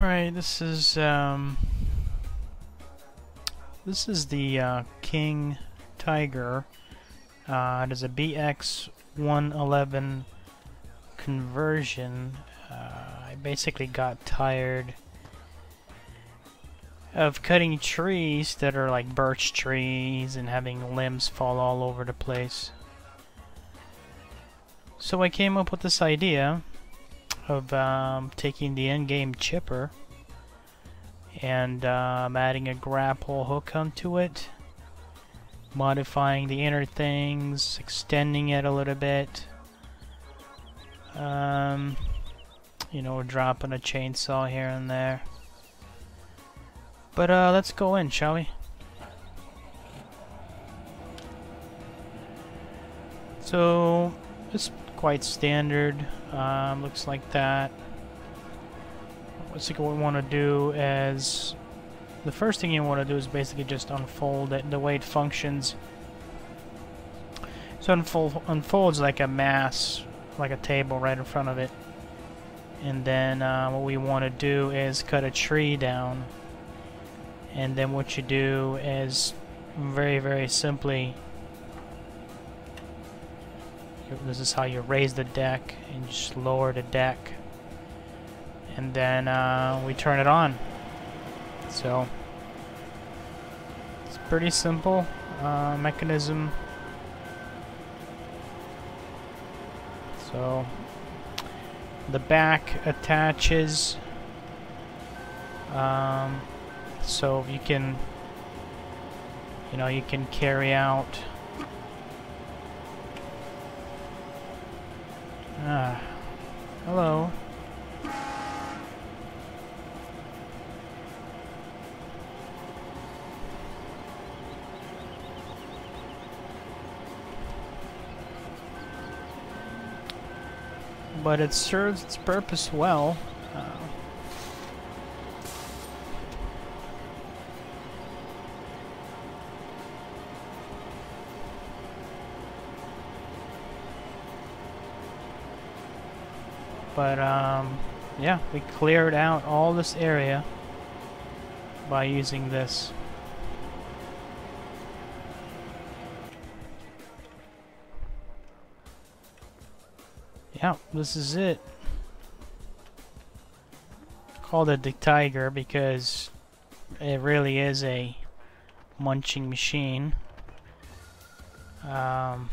Alright, this is the Krone Tiger. It is a BX-111 conversion. I basically got tired of cutting trees that are like birch trees and having limbs fall all over the place. So I came up with this idea of taking the in-game chipper and adding a grapple hook onto it, modifying the inner things, extending it a little bit, you know, dropping a chainsaw here and there. But let's go in, shall we? So it's quite standard, looks like that. I think what we want to do is, the first thing you want to do is basically just unfold it. The way it functions, so unfolds like a mass, like a table right in front of it. And then what we want to do is cut a tree down. And then what you do is very, very simply, this is how you raise the deck and just lower the deck, and then we turn it on. So it's pretty simple mechanism. So the back attaches, so you can, you can carry out. Hello. But it serves its purpose well. But yeah, we cleared out all this area by using this. Yeah, this is it. Called it the Tiger because it really is a munching machine. Kind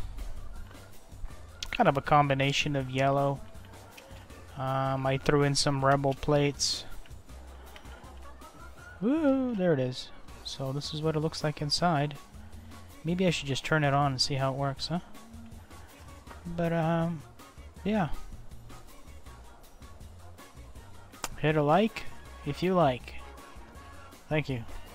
of a combination of yellow. I threw in some rebel plates. Woo, there it is. So this is what it looks like inside. Maybe I should just turn it on and see how it works, huh? But yeah. Hit a like if you like. Thank you.